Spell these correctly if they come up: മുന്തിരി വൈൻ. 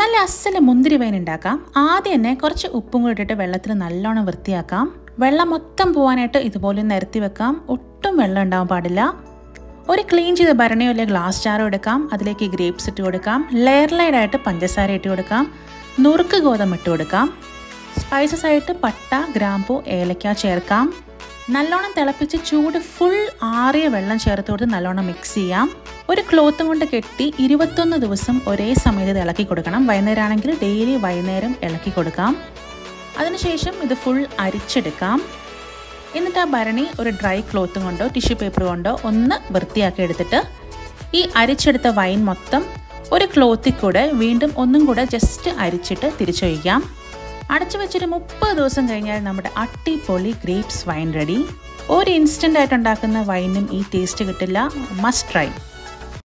നല്ല അസല മുന്തിരി വൈൻ ഉണ്ടാക്കാം. ആദ്യം തന്നെ കുറച്ച് ഉപ്പും കൂടി ഇട്ടിട്ട് വെള്ളത്തിൽ നല്ലോണം വൃത്തിയാക്കാം. വെള്ളം മൊത്തം പോകാനായിട്ട് ഇതുപോലെ നിരത്തി വെക്കാം. ഒട്ടും വെള്ളം ഉണ്ടാവാൻ പാടില്ല. ഒരു ക്ലീൻ ചെയ്ത ഭരണിയോ അല്ലെങ്കിൽ ഗ്ലാസ് ജാറോ എടുക്കാം. അതിലേക്ക് ഗ്രേപ്സ് ഇട്ട് കൊടുക്കാം. ലെയർ ലെയറായിട്ട് പഞ്ചസാര ഇട്ട് കൊടുക്കാം. നുറുക്ക് ഗോതമ്പ് ഇട്ട് കൊടുക്കാം. സ്പൈസസ് ആയിട്ട് പട്ട, ഗ്രാമ്പൂ, ഏലക്ക ചേർക്കാം. നല്ലോണം തിളപ്പിച്ച് ചൂട് ഫുൾ ആറിയ വെള്ളം ചേർത്ത് കൊടുത്ത് നല്ലോണം മിക്സ് ചെയ്യാം. ഒരു ക്ലോത്തും കൊണ്ട് കെട്ടി 21 ദിവസം ഒരേ സമയത്ത് ഇളക്കി കൊടുക്കണം. വൈകുന്നേരം ആണെങ്കിൽ ഡെയിലി വൈകുന്നേരം ഇളക്കി കൊടുക്കാം. അതിനുശേഷം ഇത് ഫുൾ അരിച്ചെടുക്കാം. എന്നിട്ട് ആ ഭരണി ഒരു ഡ്രൈ ക്ലോത്തും കൊണ്ടോ ടിഷ്യൂ പേപ്പർ കൊണ്ടോ ഒന്ന് വൃത്തിയാക്കി എടുത്തിട്ട് ഈ അരിച്ചെടുത്ത വൈൻ മൊത്തം ഒരു ക്ലോത്തിൽ കൂടെ വീണ്ടും ഒന്നും കൂടെ ജസ്റ്റ് അരിച്ചിട്ട് തിരിച്ചൊഴിക്കാം. അടച്ചു വെച്ചൊരു 30 ദിവസം കഴിഞ്ഞാൽ നമ്മുടെ അട്ടിപ്പൊളി ഗ്രേപ്സ് വൈൻ റെഡി. ഒരു ഇൻസ്റ്റൻ്റായിട്ട് ഉണ്ടാക്കുന്ന വൈനും ഈ ടേസ്റ്റ് കിട്ടില്ല. Must try.